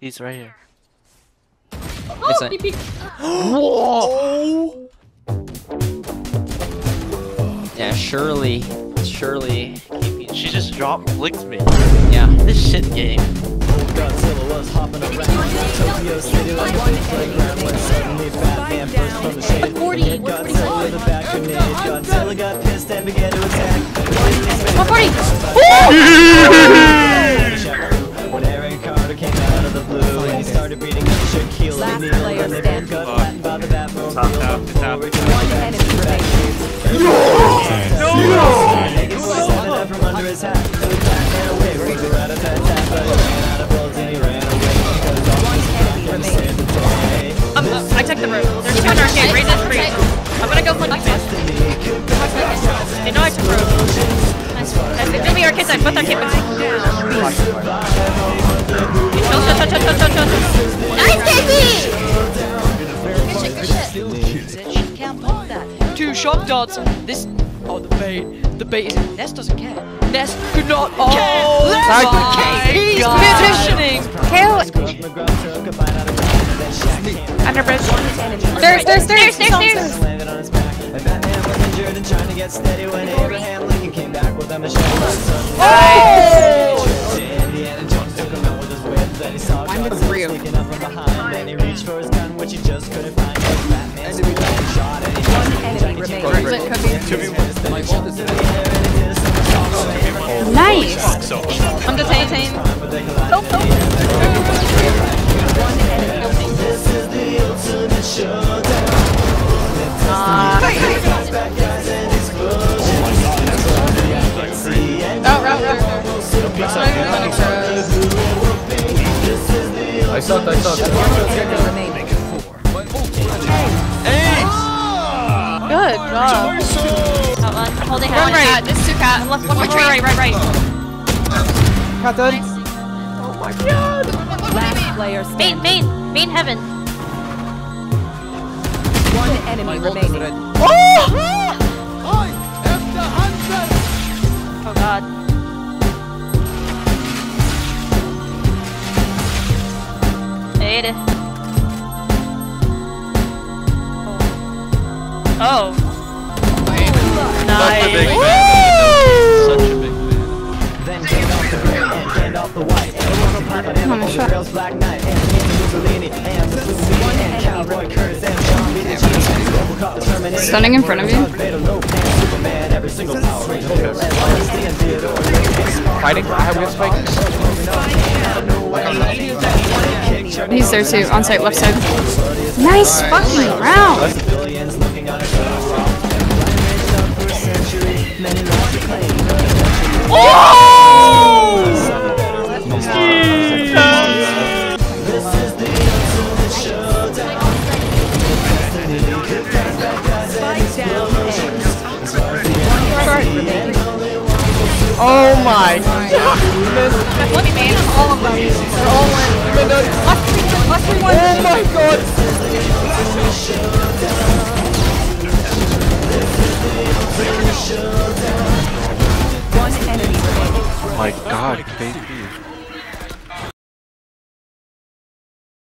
He's right here. Oh, it's he Whoa! Yeah, surely. She just dropped, flicked me. Yeah, this shit game. Godzilla was hopping around Tokyo City like one playground when suddenly Batman burst from the shade. Hit Godzilla with a back grenade. Godzilla got pissed and began to attack. 140! When Aaron Carter came out of the blue and he started beating up Shaquille O'Neal, and they both got flattened by the Batmobile. I checked the room. There's two in arcade. Raise that screen. I'm gonna go for like this. They know I took room. They're doing arcade side. Both arcade back. Nice, baby! Two shot darts. This. Oh, the bait. The bait is in. Ness doesn't care. Ness could not. Oh, care. He's petitioning. Kill it. Under bridge. There's. Oh! I'm with three of them. Nice! I'm the Titan. I thought. Good job. Holding one right. This is Cat. Left one more tree. Right. Cat done. Nice. Oh my god. Last player standing. Main heaven. One enemy remaining. Oh! I am the hunter. Oh god. Later. Oh. Nice. Such a big fan. Then came off the green and turned off the white. Black Knight and Cowboy Curtis and John. Stunning in front of you. Fighting? I have good spike. He's there too. On site, left side. Nice fucking round. Oh! Oh my god! Oh my god! Oh my god, baby.